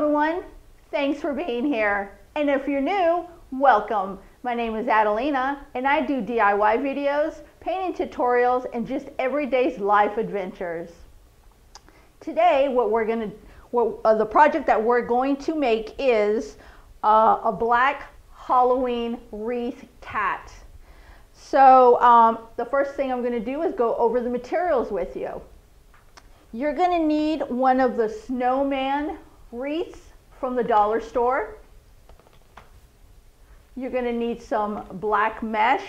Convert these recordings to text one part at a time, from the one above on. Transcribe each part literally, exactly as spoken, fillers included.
everyone. Thanks for being here. And if you're new, welcome. My name is Adelina, and I do D I Y videos, painting tutorials, and just everyday's life adventures. Today, what we're gonna, what uh, the project that we're going to make is uh, a black Halloween wreath cat. So um, the first thing I'm gonna do is go over the materials with you. You're gonna need one of the snowman wreaths from the dollar store. You're gonna need some black mesh,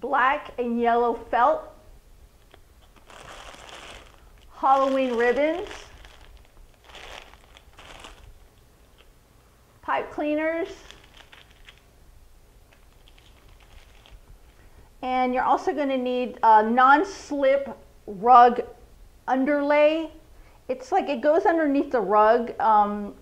black and yellow felt, Halloween ribbons, pipe cleaners, and you're also going to need a non-slip rug underlay. It's like it goes underneath the rug, um,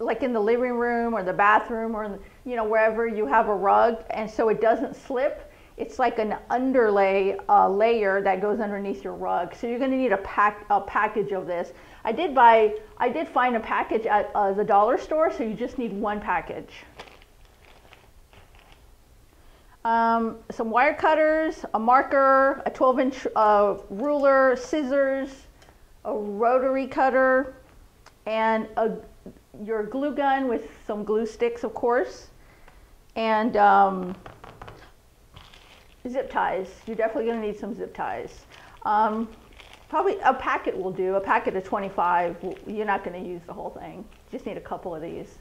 like in the living room or the bathroom or, you know, wherever you have a rug, and so it doesn't slip. It's like an underlay uh, layer that goes underneath your rug. So you're going to need a pack a package of this. I did buy I did find a package at uh, the dollar store, so you just need one package. Um, some wire cutters, a marker, a twelve inch uh, ruler, scissors, a rotary cutter, and a, your glue gun with some glue sticks, of course, and um, zip ties. You're definitely going to need some zip ties. Um, probably a packet will do, a packet of twenty-five. You're not going to use the whole thing. You just need a couple of these.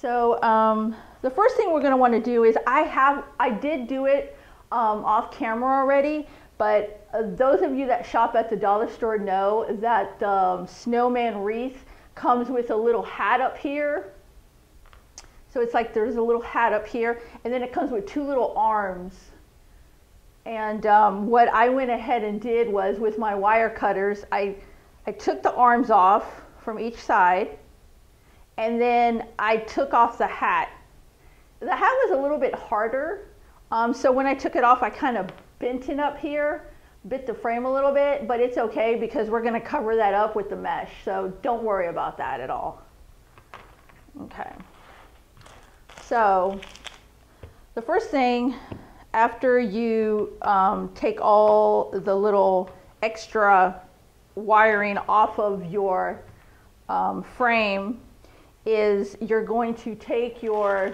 So um, the first thing we're going to want to do is I have, I did do it um, off camera already, but uh, those of you that shop at the dollar store know that the um, snowman wreath comes with a little hat up here. So it's like there's a little hat up here, and then it comes with two little arms. And um, what I went ahead and did was with my wire cutters, I, I took the arms off from each side. And then I took off the hat. The hat was a little bit harder. Um, so when I took it off, I kind of bent it up here, bit the frame a little bit, but it's okay because we're gonna cover that up with the mesh. So don't worry about that at all. Okay. So the first thing, after you um, take all the little extra wiring off of your um, frame, is you're going to take your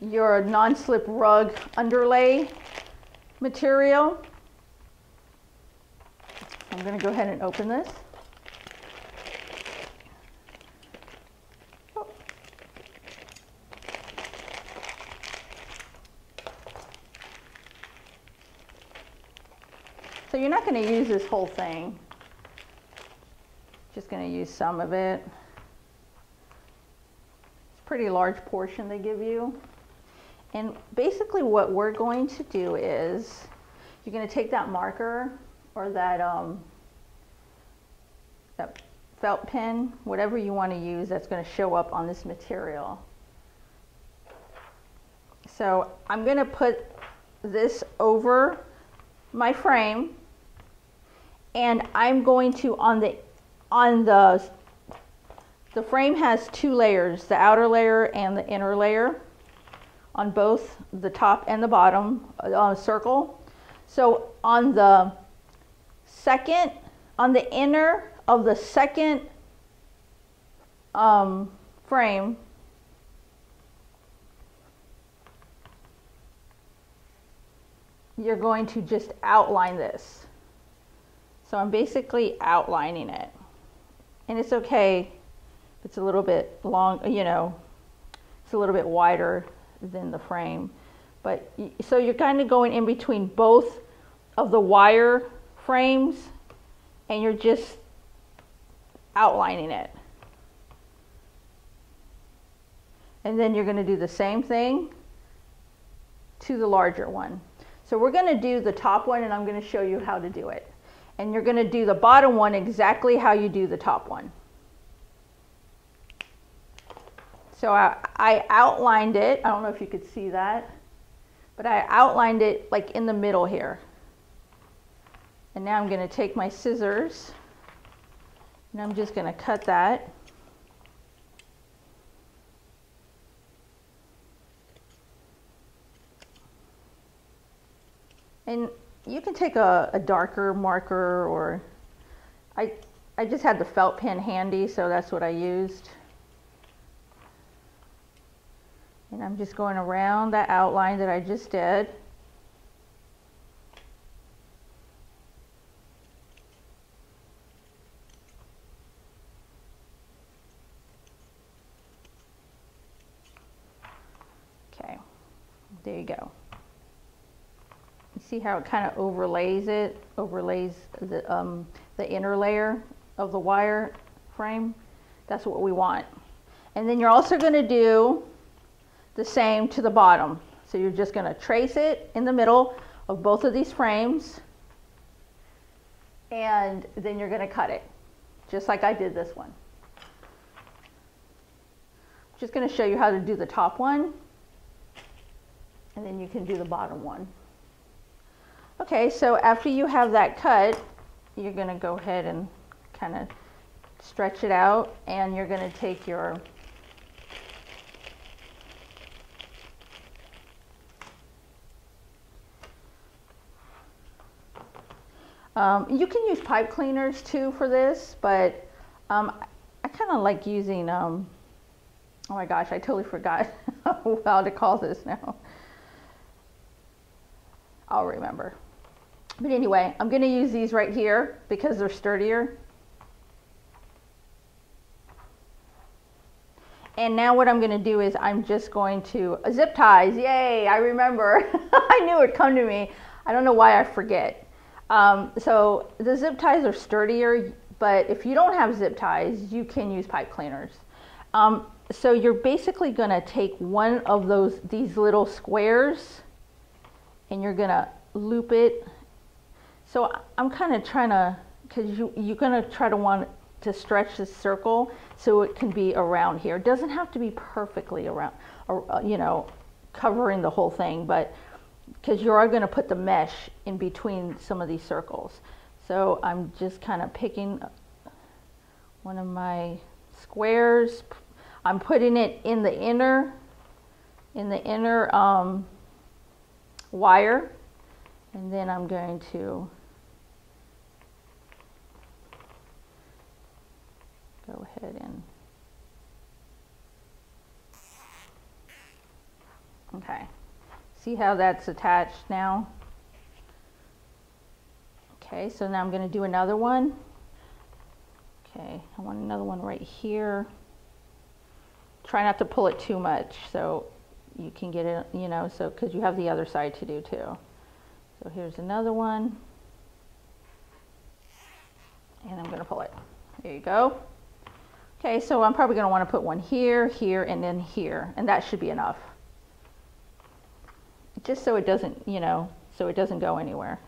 your non-slip rug underlay material. I'm going to go ahead and open this. Oh. So you're not going to use this whole thing. Just going to use some of it. Pretty large portion they give you. And basically what we're going to do is you're going to take that marker or that um, that felt pen, whatever you want to use that's going to show up on this material. So I'm going to put this over my frame, and I'm going to on the on the The frame has two layers, the outer layer and the inner layer, on both the top and the bottom on a circle. So on the second, on the inner of the second um, frame, you're going to just outline this. So I'm basically outlining it, and it's okay. It's a little bit long, you know, it's a little bit wider than the frame. But so you're kind of going in between both of the wire frames, and you're just outlining it. And then you're going to do the same thing to the larger one. So we're going to do the top one, and I'm going to show you how to do it. And you're going to do the bottom one exactly how you do the top one. So I, I outlined it. I don't know if you could see that, but I outlined it like in the middle here. And now I'm going to take my scissors and I'm just going to cut that. And you can take a, a darker marker, or I, I just had the felt pen handy, so that's what I used. And I'm just going around that outline that I just did. Okay, there you go. You see how it kind of overlays it, overlays the, um, the inner layer of the wire frame. That's what we want. And then you're also going to do the same to the bottom. So you're just going to trace it in the middle of both of these frames, and then you're going to cut it just like I did this one. I'm just going to show you how to do the top one, and then you can do the bottom one. Okay, so after you have that cut, you're going to go ahead and kind of stretch it out, and you're going to take your Um, you can use pipe cleaners too for this, but um, I kind of like using, um, oh my gosh, I totally forgot how to call this now. I'll remember. But anyway, I'm going to use these right here because they're sturdier. And now what I'm going to do is I'm just going to uh, zip ties. Yay, I remember. I knew it would come to me. I don't know why I forget. Um, so the zip ties are sturdier, but if you don't have zip ties, you can use pipe cleaners. Um, so you're basically going to take one of those, these little squares, and you're going to loop it. So I'm kind of trying to, because you, you're going to try to want to stretch this circle so it can be around here. It doesn't have to be perfectly around, or, you know, covering the whole thing, but because you are going to put the mesh in between some of these circles. So I'm just kind of picking one of my squares. I'm putting it in the inner, in the inner um, wire, and then I'm going to go ahead and, okay. See how that's attached now? Okay, so now I'm going to do another one. Okay, I want another one right here. Try not to pull it too much so you can get it, you know, so because you have the other side to do too. So here's another one. And I'm going to pull it. There you go. Okay, so I'm probably going to want to put one here, here, and then here. And that should be enough. Just so it doesn't, you know, so it doesn't go anywhere.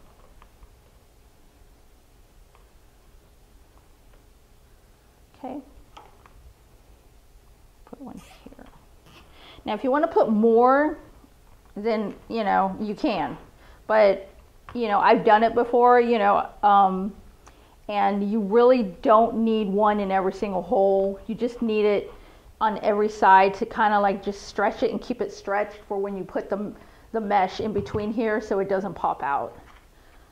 Okay. Put one here. Now, if you want to put more, then, you know, you can. But, you know, I've done it before, you know, um, and you really don't need one in every single hole. You just need it on every side to kind of like just stretch it and keep it stretched for when you put them the mesh in between here so it doesn't pop out.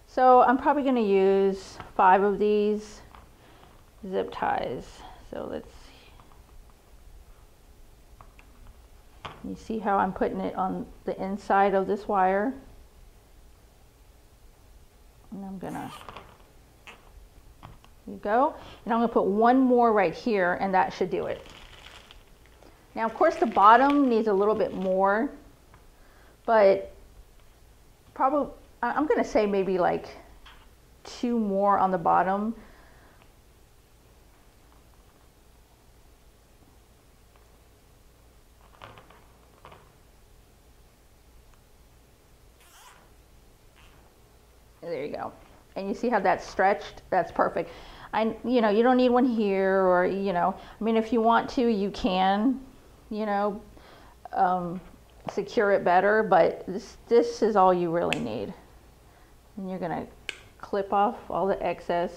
So I'm probably going to use five of these zip ties. So let's see. You see how I'm putting it on the inside of this wire? And I'm going to, there you go. And I'm going to put one more right here, and that should do it. Now, of course, the bottom needs a little bit more, but probably, I'm going to say maybe like two more on the bottom. There you go. And you see how that's stretched? That's perfect. I, you know, you don't need one here, or, you know, I mean, if you want to, you can, you know, um, secure it better, but this this is all you really need. And you're going to clip off all the excess.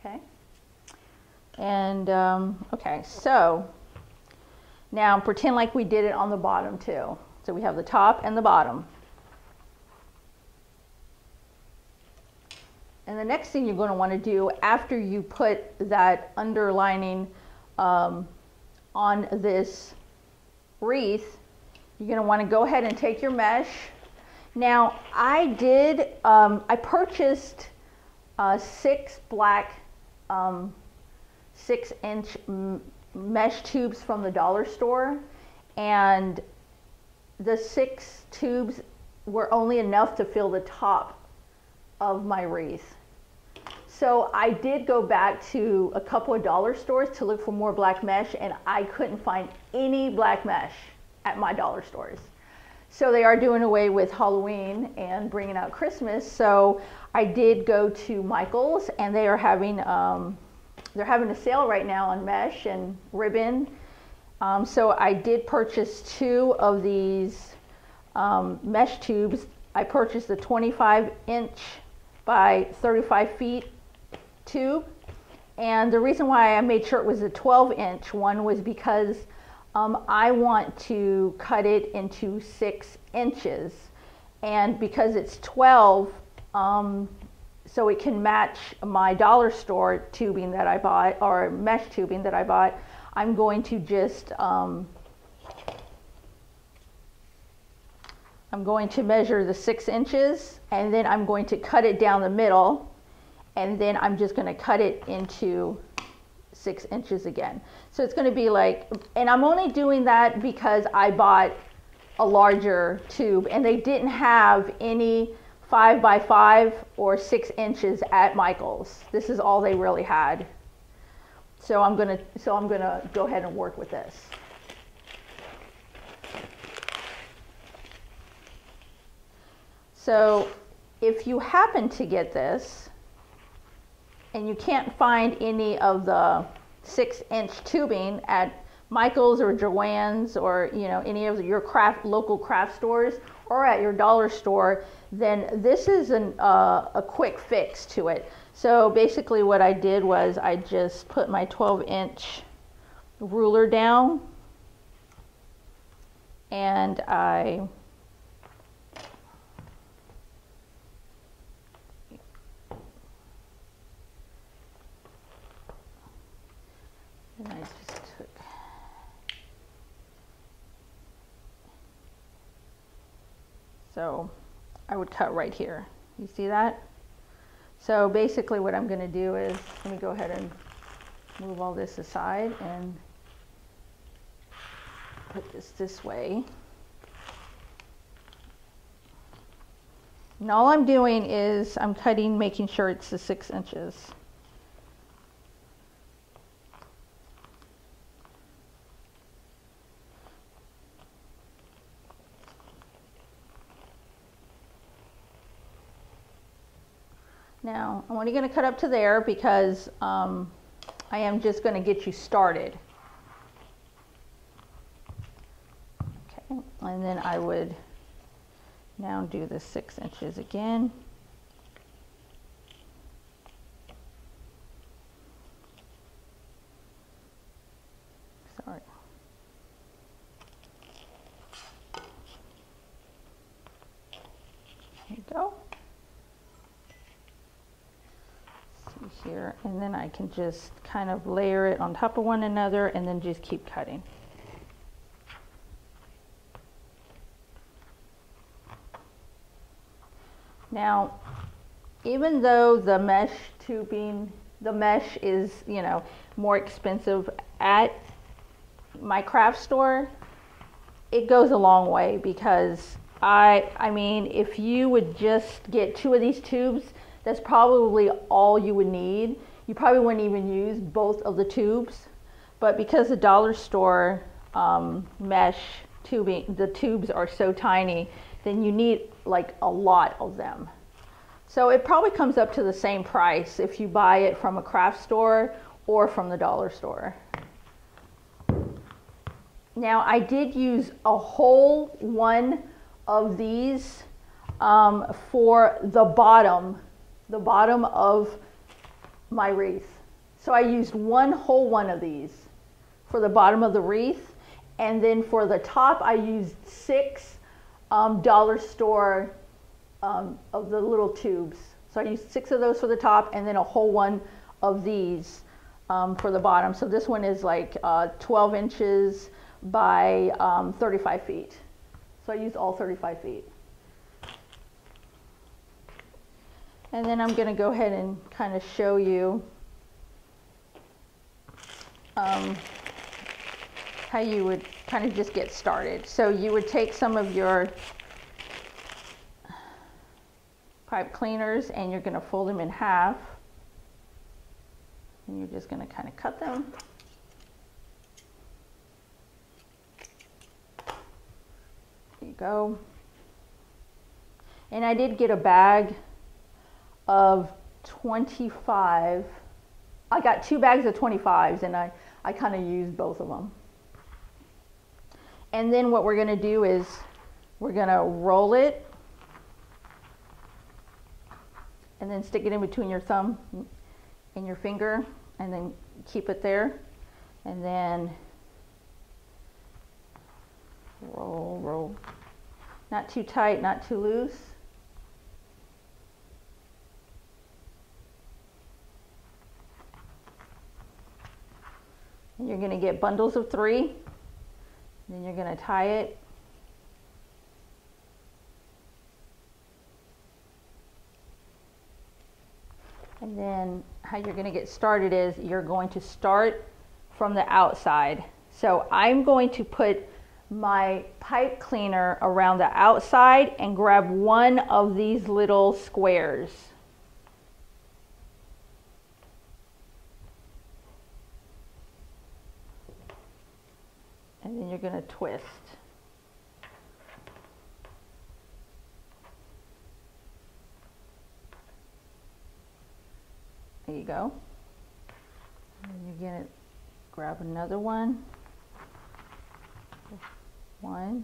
Okay. And um, okay, so now pretend like we did it on the bottom too. So we have the top and the bottom. And the next thing you're going to want to do after you put that underlining um, on this wreath, you're going to want to go ahead and take your mesh. Now I did, um, I purchased uh, six black um, six inch mesh tubes from the dollar store, and the six tubes were only enough to fill the top of my wreath. So I did go back to a couple of dollar stores to look for more black mesh, and I couldn't find any black mesh at my dollar stores. So they are doing away with Halloween and bringing out Christmas. So I did go to Michael's, and they are having um, they're having a sale right now on mesh and ribbon. Um, so I did purchase two of these um, mesh tubes. I purchased the twenty-five inch by thirty-five feet tube, and the reason why I made sure it was a twelve inch one was because um, I want to cut it into six inches, and because it's twelve, um, so it can match my dollar store tubing that I bought, or mesh tubing that I bought. I'm going to just um, I'm going to measure the six inches, and then I'm going to cut it down the middle, and then I'm just going to cut it into six inches again. So it's going to be like, and I'm only doing that because I bought a larger tube, and they didn't have any five by five or six inches at Michael's. This is all they really had. So I'm going to, so I'm going to go ahead and work with this. So if you happen to get this and you can't find any of the six inch tubing at Michael's or Joann's, or you know, any of your craft, local craft stores, or at your dollar store, then this is an, uh, a quick fix to it. So basically what I did was I just put my twelve inch ruler down, and I I just took so I would cut right here. You see that? So basically what I'm going to do is, let me go ahead and move all this aside and put this this way. And all I'm doing is I'm cutting, making sure it's the six inches. Now, I'm only going to cut up to there because um, I am just going to get you started. Okay, and then I would now do the six inches again. Sorry. There you go. Here, and then I can just kind of layer it on top of one another and then just keep cutting. Now, even though the mesh tubing, the mesh is, you know, more expensive at my craft store, it goes a long way, because I, I mean, if you would just get two of these tubes, that's probably all you would need. You probably wouldn't even use both of the tubes, but because the dollar store um, mesh tubing, the tubes are so tiny, then you need like a lot of them. So it probably comes up to the same price if you buy it from a craft store or from the dollar store. Now I did use a whole one of these um, for the bottom, the bottom of my wreath. So I used one whole one of these for the bottom of the wreath. And then for the top, I used six um, dollar store um, of the little tubes. So I used six of those for the top and then a whole one of these um, for the bottom. So this one is like uh, twelve inches by um, thirty-five feet. So I used all thirty-five feet. And then I'm gonna go ahead and kind of show you um, how you would kind of just get started. So you would take some of your pipe cleaners and you're gonna fold them in half. And you're just gonna kind of cut them. There you go. And I did get a bag of twenty-five. I got two bags of twenty-fives and I, I kind of used both of them. And then what we're gonna do is we're gonna roll it and then stick it in between your thumb and your finger and then keep it there. And then roll, roll. Not too tight, not too loose. And you're gonna get bundles of three. Then you're going to tie it. And then how you're going to get started is you're going to start from the outside. So I'm going to put my pipe cleaner around the outside and grab one of these little squares. And then you're going to twist. There you go. And then you're going to grab another one. One.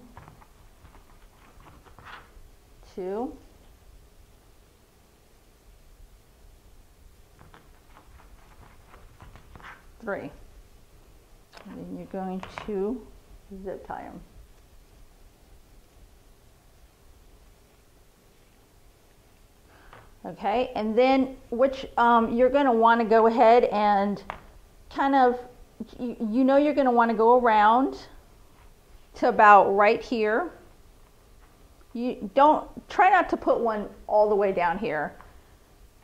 Two. Three. And then you're going to zip tie them. Okay, and then which um, you're going to want to go ahead and kind of, you, you know you're going to want to go around to about right here. You don't, try not to put one all the way down here,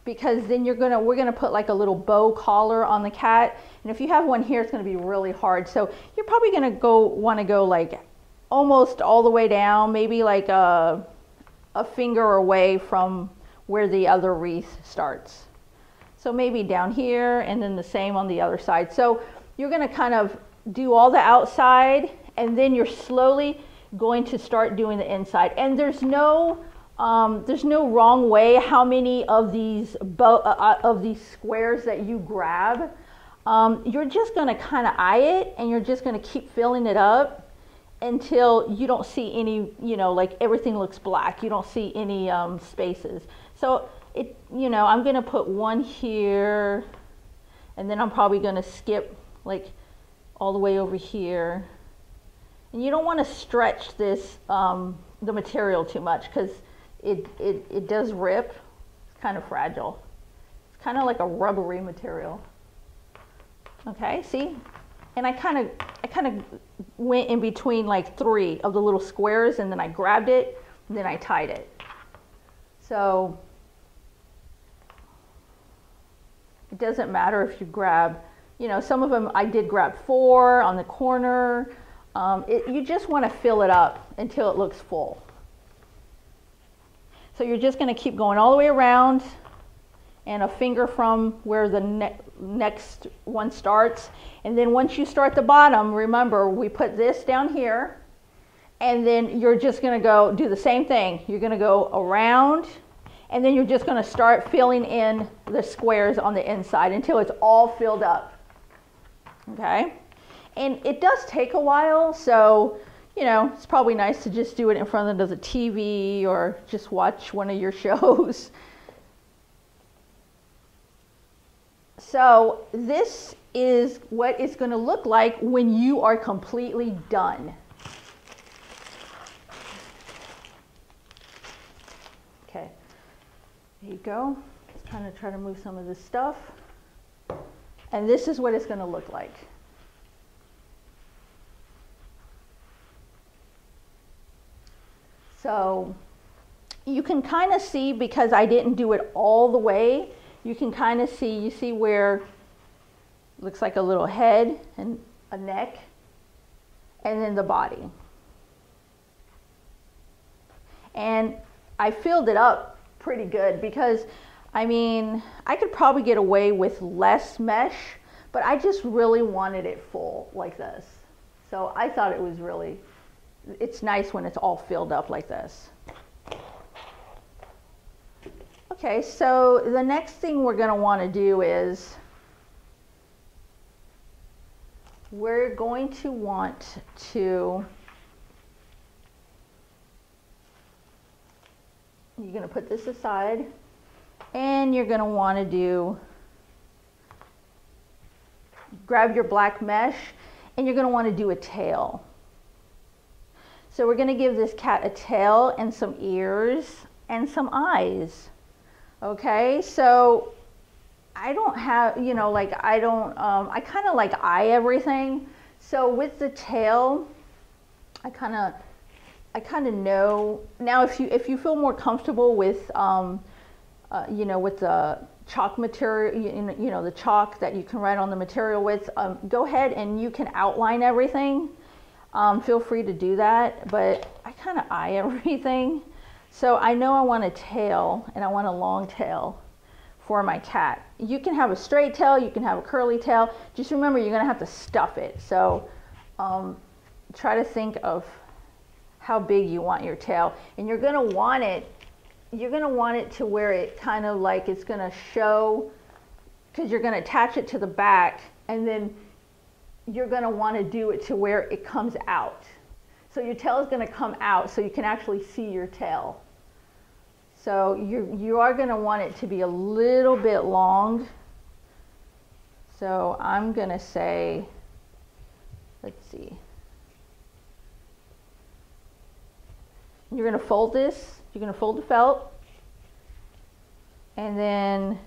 because then you're gonna, we're gonna put like a little bow collar on the cat. And if you have one here, it's gonna be really hard. So you're probably gonna go, wanna go like almost all the way down, maybe like a, a finger away from where the other wreath starts. So maybe down here and then the same on the other side. So you're gonna kind of do all the outside and then you're slowly going to start doing the inside. And there's no, Um, there's no wrong way how many of these bow, uh, of these squares that you grab. Um, you're just going to kind of eye it and you're just going to keep filling it up until you don't see any, you know, like everything looks black. You don't see any um, spaces. So, it, you know, I'm going to put one here and then I'm probably going to skip like all the way over here. And you don't want to stretch this, um, the material too much because It, it, it does rip. It's kind of fragile. It's kind of like a rubbery material. Okay, see? And I kind of I kind of went in between like three of the little squares and then I grabbed it and then I tied it. So it doesn't matter if you grab, you know, some of them I did grab four on the corner. Um, it, you just want to fill it up until it looks full. So you're just going to keep going all the way around and a finger from where the ne next one starts. And then once you start the bottom, remember we put this down here and then you're just going to go do the same thing. You're going to go around and then you're just going to start filling in the squares on the inside until it's all filled up. Okay. And it does take a while, so, you know, it's probably nice to just do it in front of the T V or just watch one of your shows. So this is what it's going to look like when you are completely done. Okay, there you go. Just kind of try to move some of this stuff. And this is what it's going to look like. So you can kind of see, because I didn't do it all the way, you can kind of see, you see where it looks like a little head and a neck and then the body. And I filled it up pretty good because, I mean, I could probably get away with less mesh, but I just really wanted it full like this. So I thought it was really, it's nice when it's all filled up like this. Okay, so the next thing we're going to want to do is we're going to want to, you're going to put this aside and you're going to want to do, grab your black mesh and you're going to want to do a tail. So we're going to give this cat a tail and some ears and some eyes. Okay, so I don't have, you know, like I don't, um, I kind of like eye everything. So with the tail, I kind of, I kind of know. Now if you, if you feel more comfortable with, um, uh, you know, with the chalk material, you, you know, the chalk that you can write on the material with, um, go ahead and you can outline everything. Um, feel free to do that, but I kind of eye everything. So I know I want a tail and I want a long tail for my cat. You can have a straight tail, you can have a curly tail. Just remember, you're gonna have to stuff it. So um, try to think of how big you want your tail. And you're gonna want it, you're gonna want it to where it kind of like, it's gonna show, because you're gonna attach it to the back and then you're going to want to do it to where it comes out. So your tail is going to come out so you can actually see your tail. So you you are going to want it to be a little bit long. So I'm going to say, let's see. You're going to fold this. You're going to fold the felt. And then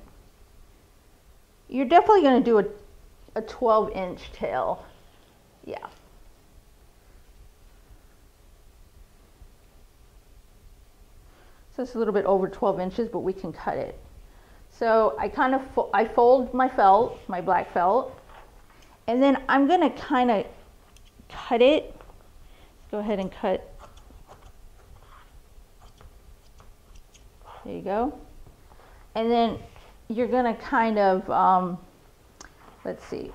you're definitely going to do a a twelve inch tail. Yeah. So it's a little bit over twelve inches, but we can cut it. So I kind of, fo I fold my felt, my black felt, and then I'm going to kind of cut it. Let's go ahead and cut. There you go. And then you're going to kind of, um, let's see.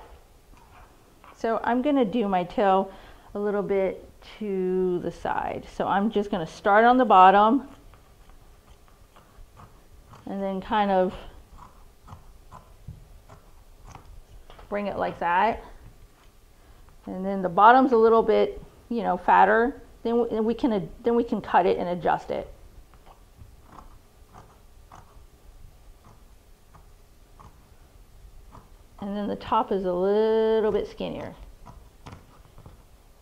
So I'm going to do my tail a little bit to the side. So I'm just going to start on the bottom and then kind of bring it like that. And then the bottom's a little bit, you know, fatter. Then we, we can then we can cut it and adjust it. And then the top is a little bit skinnier.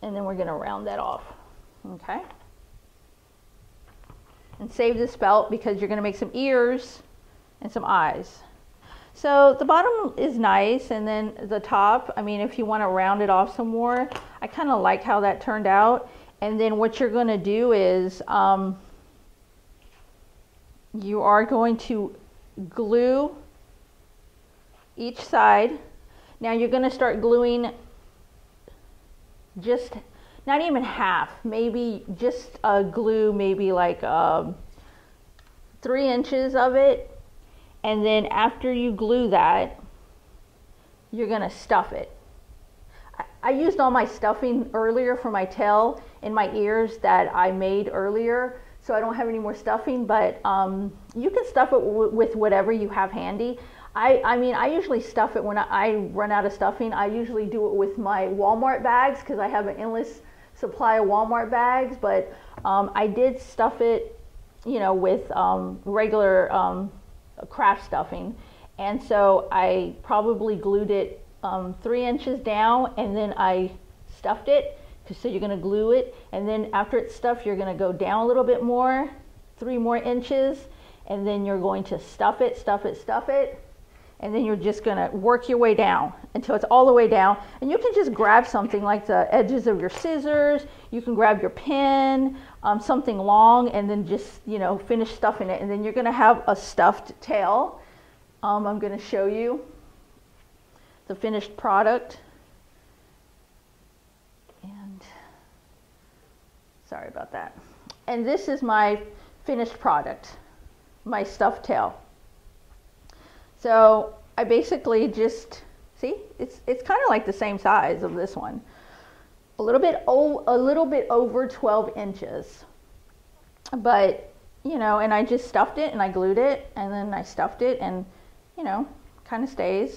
And then we're going to round that off. Okay. And save this felt because you're going to make some ears and some eyes. So the bottom is nice. And then the top, I mean, if you want to round it off some more, I kind of like how that turned out. And then what you're going to do is um, you are going to glue each side. Now you're going to start gluing just not even half, maybe just uh, glue maybe like um, three inches of it, and then after you glue that, you're going to stuff it. I, I used all my stuffing earlier for my tail and my ears that I made earlier, so I don't have any more stuffing, but um, you can stuff it w with whatever you have handy. I, I mean, I usually stuff it when I, I run out of stuffing. I usually do it with my Walmart bags because I have an endless supply of Walmart bags. But um, I did stuff it, you know, with um, regular um, craft stuffing. And so I probably glued it um, three inches down, and then I stuffed it. So you're going to glue it. And then after it's stuffed, you're going to go down a little bit more, three more inches. And then you're going to stuff it, stuff it, stuff it. And then you're just going to work your way down until it's all the way down. And you can just grab something like the edges of your scissors. You can grab your pen, um, something long, and then just, you know, finish stuffing it. And then you're going to have a stuffed tail. Um, I'm going to show you the finished product. And sorry about that. And this is my finished product, my stuffed tail. So I basically just, see, it's it's kind of like the same size of this one, a little bit oh, a little bit over twelve inches, but you know, and I just stuffed it and I glued it and then I stuffed it, and you know, kind of stays.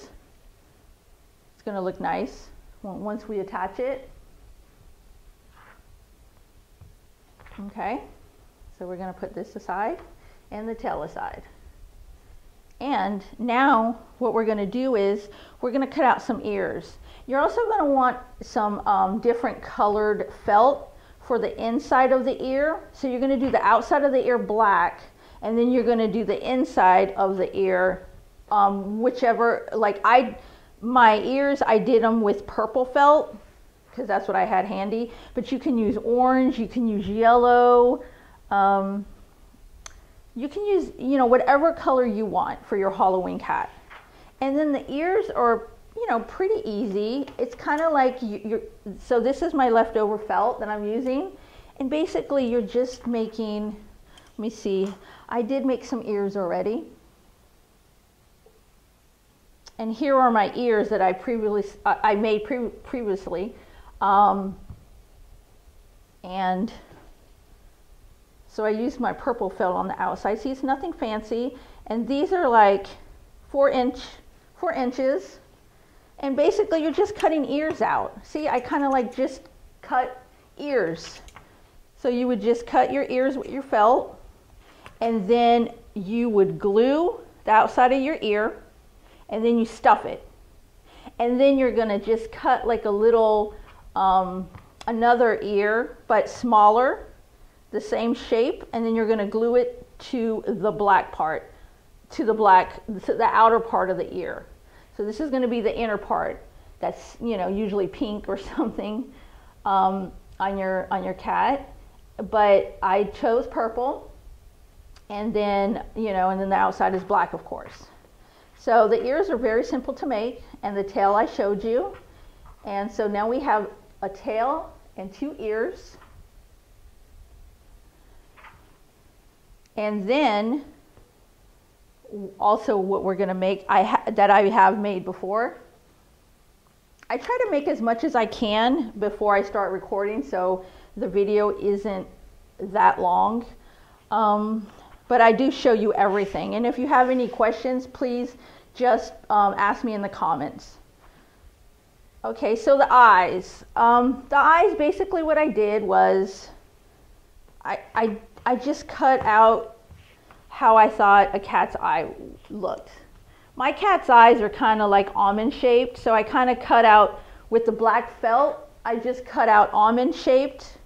It's gonna look nice once we attach it. Okay, so we're gonna put this aside and the tail aside. And now what we're going to do is we're going to cut out some ears. You're also going to want some um, different colored felt for the inside of the ear. So you're going to do the outside of the ear black, and then you're going to do the inside of the ear, um, whichever, like I, my ears, I did them with purple felt because that's what I had handy, but you can use orange, you can use yellow, um, you can use, you know, whatever color you want for your Halloween cat. And then the ears are, you know, pretty easy. It's kind of like you, you're, so this is my leftover felt that I'm using. And basically you're just making, let me see, I did make some ears already. And here are my ears that I previously, I made pre previously. Um, and so I used my purple felt on the outside. See, it's nothing fancy. And these are like four inch, four inches. And basically you're just cutting ears out. See, I kind of like just cut ears. So you would just cut your ears with your felt, and then you would glue the outside of your ear, and then you stuff it. And then you're gonna just cut like a little, um, another ear, but smaller, the same shape, and then you're going to glue it to the black part, to the black, to the outer part of the ear. So this is going to be the inner part that's, you know, usually pink or something um, on your on your cat, but I chose purple, and then, you know, and then the outside is black, of course. So the ears are very simple to make, and the tail I showed you, and so now we have a tail and two ears. And then also what we're going to make, I ha that I have made before. I try to make as much as I can before I start recording, so the video isn't that long. Um, but I do show you everything. And if you have any questions, please just um, ask me in the comments. Okay, so the eyes. Um, the eyes, basically what I did was I... I I just cut out how I thought a cat's eye looked. My cat's eyes are kind of like almond shaped, so I kind of cut out with the black felt, I just cut out almond shaped,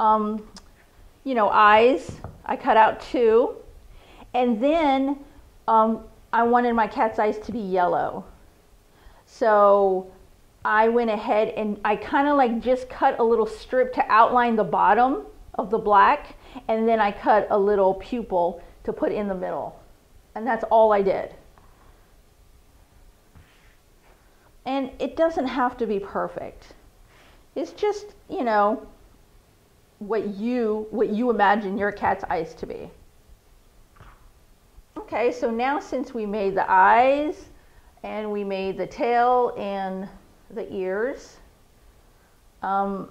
um, you know, eyes. I cut out two, and then um, I wanted my cat's eyes to be yellow. So I went ahead and I kind of like just cut a little strip to outline the bottom of the black, and then I cut a little pupil to put in the middle, and that's all I did. And it doesn't have to be perfect. It's just, you know, what you what you imagine your cat's eyes to be. Okay, so now since we made the eyes and we made the tail and the ears, um,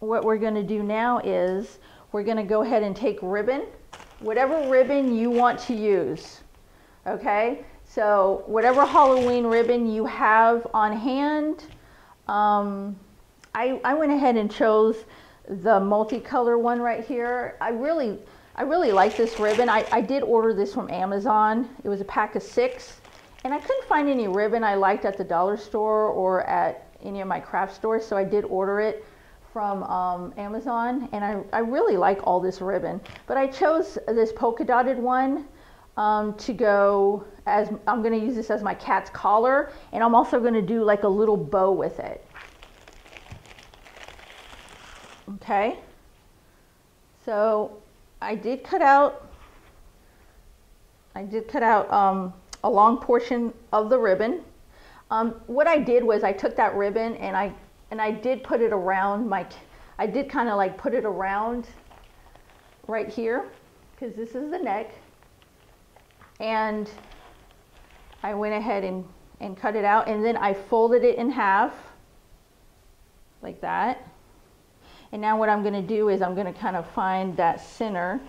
what we're going to do now is we're going to go ahead and take ribbon, whatever ribbon you want to use. Okay, So whatever Halloween ribbon you have on hand, um, I, I went ahead and chose the multicolor one right here. I really, I really like this ribbon. I, I did order this from Amazon. It was a pack of six, and I couldn't find any ribbon I liked at the dollar store or at any of my craft stores, so I did order it from um, Amazon, and I, I really like all this ribbon. But I chose this polka dotted one um, to go as, I'm gonna use this as my cat's collar, and I'm also gonna do like a little bow with it. Okay, so I did cut out, I did cut out um, a long portion of the ribbon. Um, what I did was I took that ribbon and I and I did put it around my, I did kind of like put it around right here, because this is the neck, and I went ahead and, and cut it out, and then I folded it in half like that. And now what I'm going to do is I'm going to kind of find that center,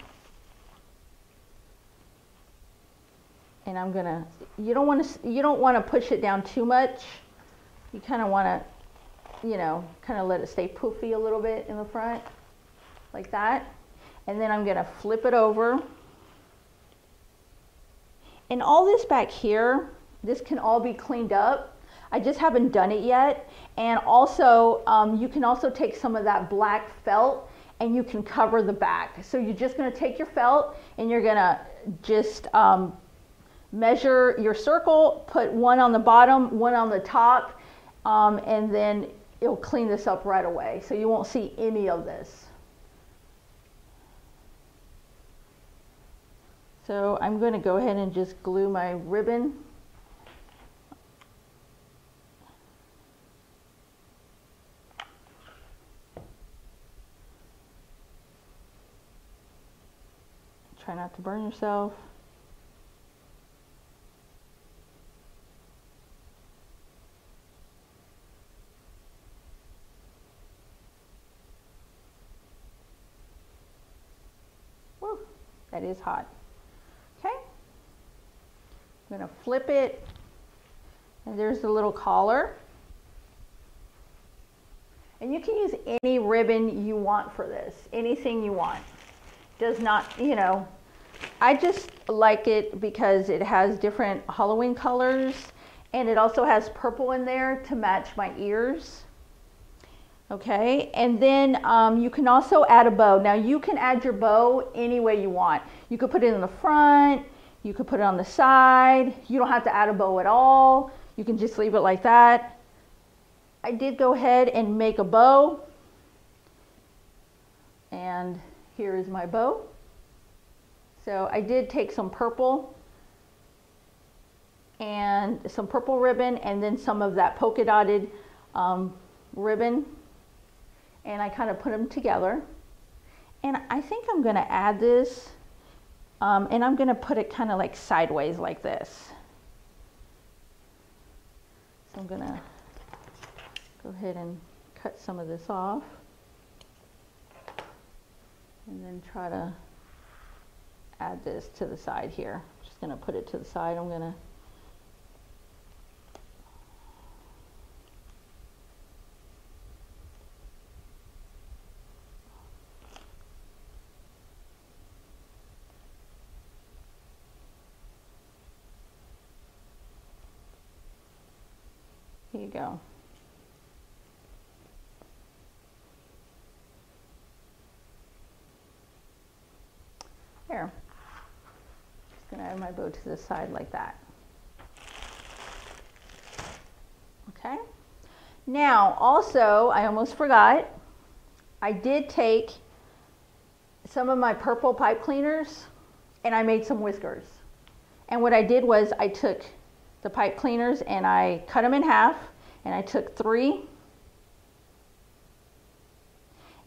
and I'm going to, you don't want to, you don't want to push it down too much. You kind of want to, you know, kind of let it stay poofy a little bit in the front like that. And then I'm going to flip it over. And all this back here, this can all be cleaned up. I just haven't done it yet. And also, um, you can also take some of that black felt and you can cover the back. So you're just going to take your felt and you're going to just um, measure your circle, put one on the bottom, one on the top, um, and then it'll clean this up right away, so you won't see any of this. So I'm going to go ahead and just glue my ribbon. Try not to burn yourself. That is hot. Okay, I'm gonna flip it, and there's the little collar. And you can use any ribbon you want for this, anything you want. Does not, you know, I just like it because it has different Halloween colors, and it also has purple in there to match my ears. Okay, and then um, you can also add a bow. Now you can add your bow any way you want. You could put it in the front, you could put it on the side. You don't have to add a bow at all. You can just leave it like that. I did go ahead and make a bow. And here is my bow. So I did take some purple and some purple ribbon and then some of that polka dotted um, ribbon. And I kind of put them together, and I think I'm going to add this um, and I'm going to put it kind of like sideways like this. So I'm going to go ahead and cut some of this off and then try to add this to the side here. I'm just going to put it to the side. I'm going to Here you go. There. Just gonna add my bow to the side like that. Okay. Now, also, I almost forgot. I did take some of my purple pipe cleaners and I made some whiskers. And what I did was I took the pipe cleaners and I cut them in half, and I took three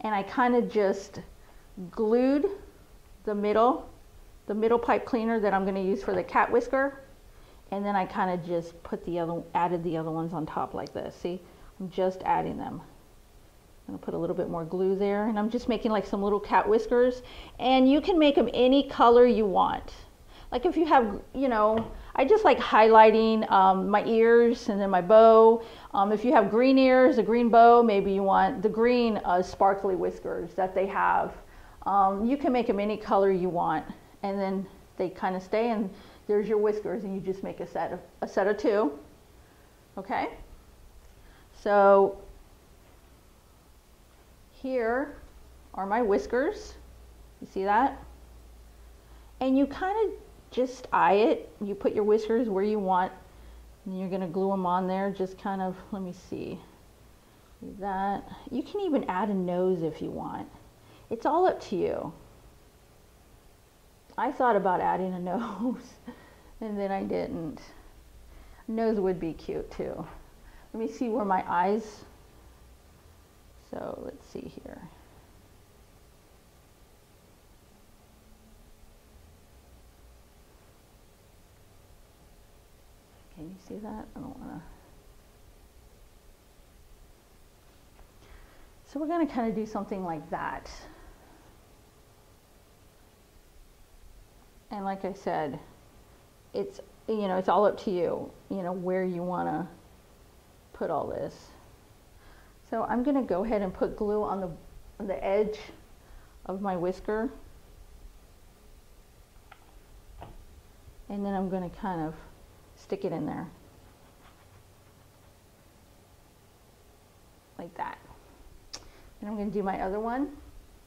and I kind of just glued the middle the middle pipe cleaner that I'm going to use for the cat whisker, and then I kind of just put the other added the other ones on top like this. See, I'm just adding them. I'm going to put a little bit more glue there, and I'm just making like some little cat whiskers, and you can make them any color you want. like if you have, you know, I just like highlighting um, my ears and then my bow. Um, if you have green ears, a green bow, maybe you want the green uh, sparkly whiskers that they have. Um, you can make them any color you want, and then they kind of stay, and there's your whiskers, and you just make a set of, a set of two. Okay, so here are my whiskers. You see that? And you kind of just eye it. You put your whiskers where you want, and you're gonna glue them on there. Just kind of, let me see, that. You can even add a nose if you want. It's all up to you. I thought about adding a nose, and then I didn't. Nose would be cute too. Let me see where my eyes, so let's see here. Can you see that? I don't wanna. So we're gonna kind of do something like that. And like I said, it's, you know, it's all up to you, you know, where you want to put all this. So I'm going to go ahead and put glue on the, on the edge of my whisker. And then I'm going to kind of stick it in there. Like that. And I'm going to do my other one.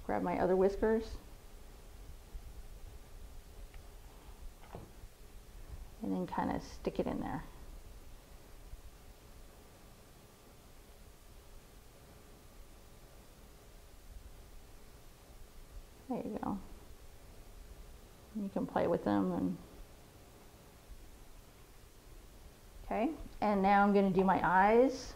Grab my other whiskers. And then kind of stick it in there. There you go. And you can play with them. And okay, and now I'm going to do my eyes.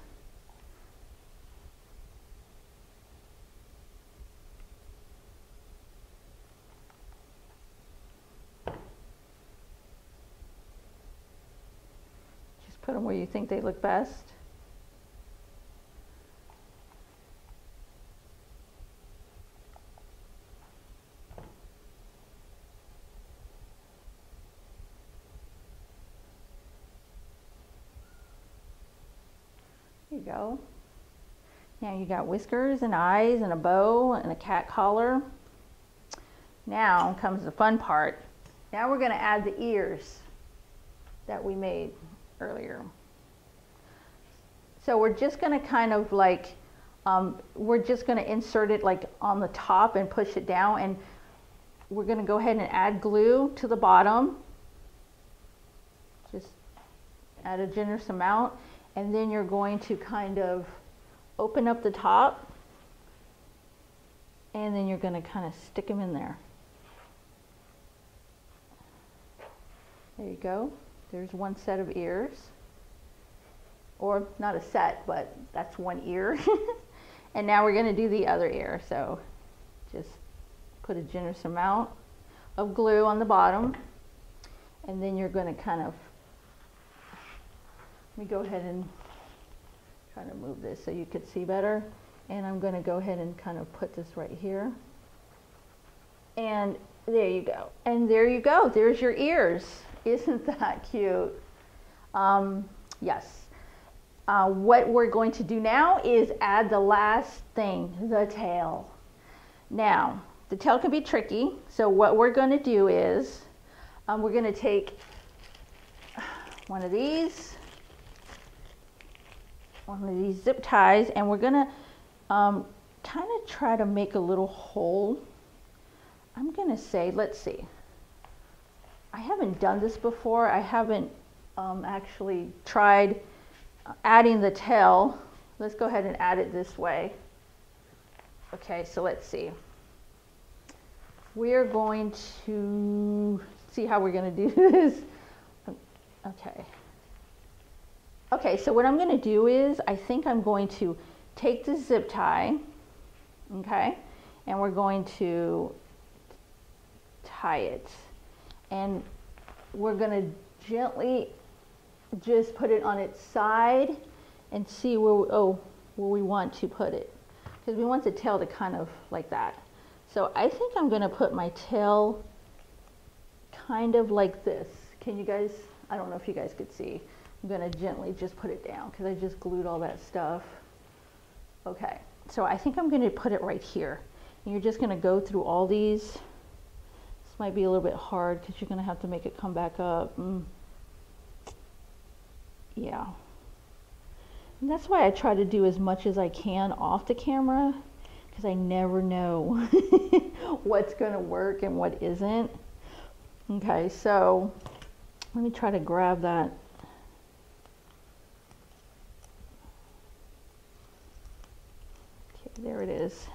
Put them where you think they look best. There you go. Now you got whiskers and eyes and a bow and a cat collar. Now comes the fun part. Now we're going to add the ears that we made earlier. So we're just going to kind of like, um, we're just going to insert it like on the top and push it down, and we're going to go ahead and add glue to the bottom. Just add a generous amount, and then you're going to kind of open up the top, and then you're going to kind of stick them in there. There you go. There's one set of ears, or not a set, but that's one ear. And now we're going to do the other ear. So just put a generous amount of glue on the bottom, and then you're going to kind of, let me go ahead and try to move this so you could see better. And I'm going to go ahead and kind of put this right here. And there you go. And there you go. There's your ears. Isn't that cute? Um, yes. Uh, what we're going to do now is add the last thing, the tail. Now, the tail can be tricky. So what we're going to do is um, we're going to take one of these, one of these zip ties, and we're going to um, kind of try to make a little hole. I'm going to say, let's see. I haven't done this before. I haven't um, actually tried adding the tail. Let's go ahead and add it this way. Okay, so let's see. We're going to see how we're going to do this. Okay. Okay, so what I'm going to do is I think I'm going to take the zip tie, okay, and we're going to tie it. And we're going to gently just put it on its side and see where we, oh, where we want to put it. Because we want the tail to kind of like that. So I think I'm going to put my tail kind of like this. Can you guys, I don't know if you guys could see. I'm gonna gently just put it down because I just glued all that stuff. Okay, so I think I'm gonna put it right here. And you're just gonna go through all these. This might be a little bit hard because you're gonna have to make it come back up. Mm. Yeah. And that's why I try to do as much as I can off the camera, because I never know what's gonna work and what isn't. Okay, so let me try to grab that. Okay, there it is.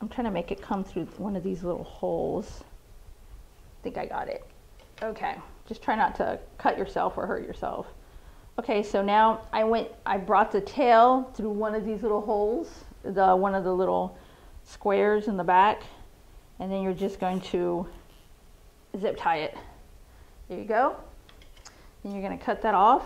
I'm trying to make it come through one of these little holes. I think I got it. Okay, just try not to cut yourself or hurt yourself. Okay, so now I went, I brought the tail through one of these little holes, the one of the little squares in the back, and then you're just going to zip tie it. There you go. Then you're going to cut that off.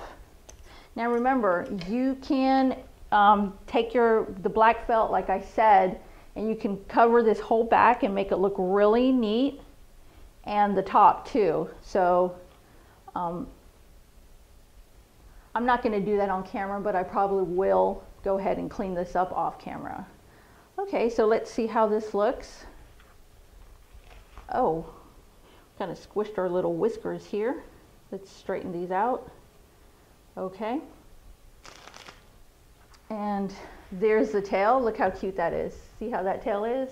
Now remember, you can um, take your the black felt, like I said, and you can cover this whole back and make it look really neat. And the top too. So um, I'm not going to do that on camera, but I probably will go ahead and clean this up off camera. Okay, so let's see how this looks. Oh, kind of squished our little whiskers here. Let's straighten these out. Okay, and there's the tail. Look how cute that is. See how that tail is?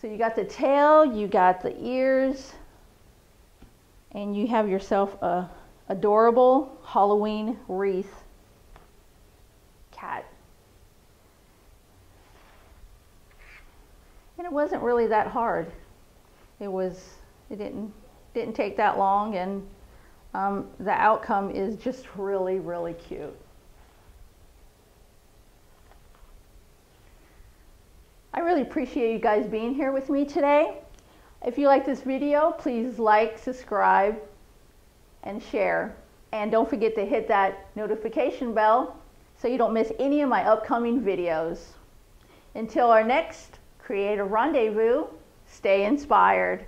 So you got the tail, you got the ears, and you have yourself a adorable Halloween wreath cat. And it wasn't really that hard. It was, it didn't, didn't take that long, and um, the outcome is just really, really cute. I really appreciate you guys being here with me today. If you like this video, please like, subscribe, and share. And don't forget to hit that notification bell so you don't miss any of my upcoming videos. Until our next creative rendezvous, stay inspired.